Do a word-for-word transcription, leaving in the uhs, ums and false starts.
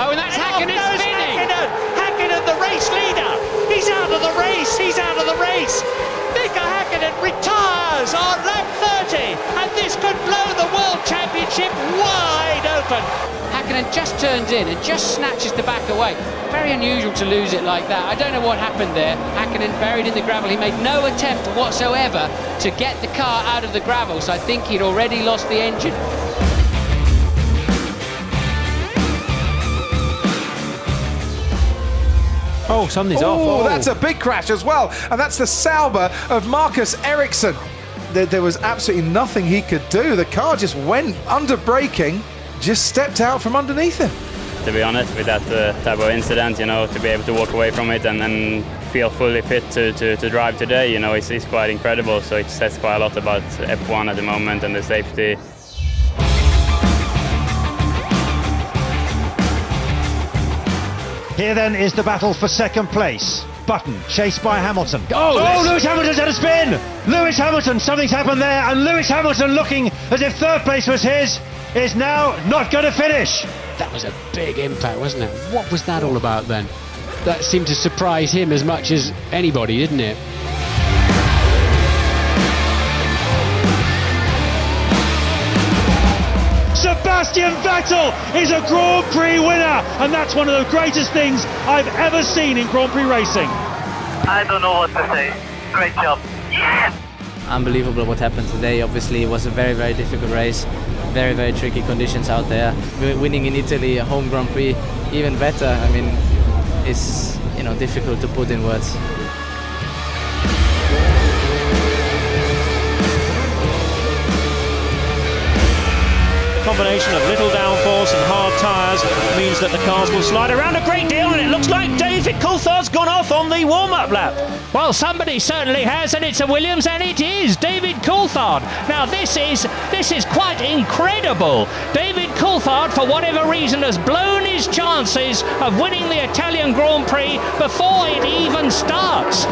Oh, and that's Hakkinen spinning! Hakkinen, the race leader! He's out of the race! He's out of the race! Mika Hakkinen retires on lap thirty, and this could blow the World Championship wide open! Hakkinen just turns in and just snatches the back away. Very unusual to lose it like that. I don't know what happened there. Hakkinen buried in the gravel. He made no attempt whatsoever to get the car out of the gravel, so I think he'd already lost the engine. Oh, something's off. Oh, that's a big crash as well. And that's the Sauber of Marcus Ericsson. There, there was absolutely nothing he could do. The car just went under braking, just stepped out from underneath him. To be honest, with that uh, type of incident, you know, to be able to walk away from it and, and feel fully fit to, to, to drive today, you know, it's, it's quite incredible. So it says quite a lot about F one at the moment and the safety. Here then is the battle for second place. Button chased by Hamilton. Oh, oh Lewis Hamilton's had a spin! Lewis Hamilton, something's happened there, and Lewis Hamilton, looking as if third place was his, is now not going to finish. That was a big impact, wasn't it? What was that all about then? That seemed to surprise him as much as anybody, didn't it? Sebastian Vettel is a Grand Prix winner, and that's one of the greatest things I've ever seen in Grand Prix racing. I don't know what to say. Great job. Yes! Unbelievable what happened today. Obviously, it was a very, very difficult race. Very, very tricky conditions out there. We're winning in Italy, a home Grand Prix, even better. I mean, it's, you know, difficult to put in words. Combination of little downforce and hard tyres means that the cars will slide around a great deal, and it looks like David Coulthard's gone off on the warm-up lap. Well, somebody certainly has, and it's a Williams, and it is David Coulthard. Now this is this is quite incredible. David Coulthard, for whatever reason, has blown his chances of winning the Italian Grand Prix before it even starts.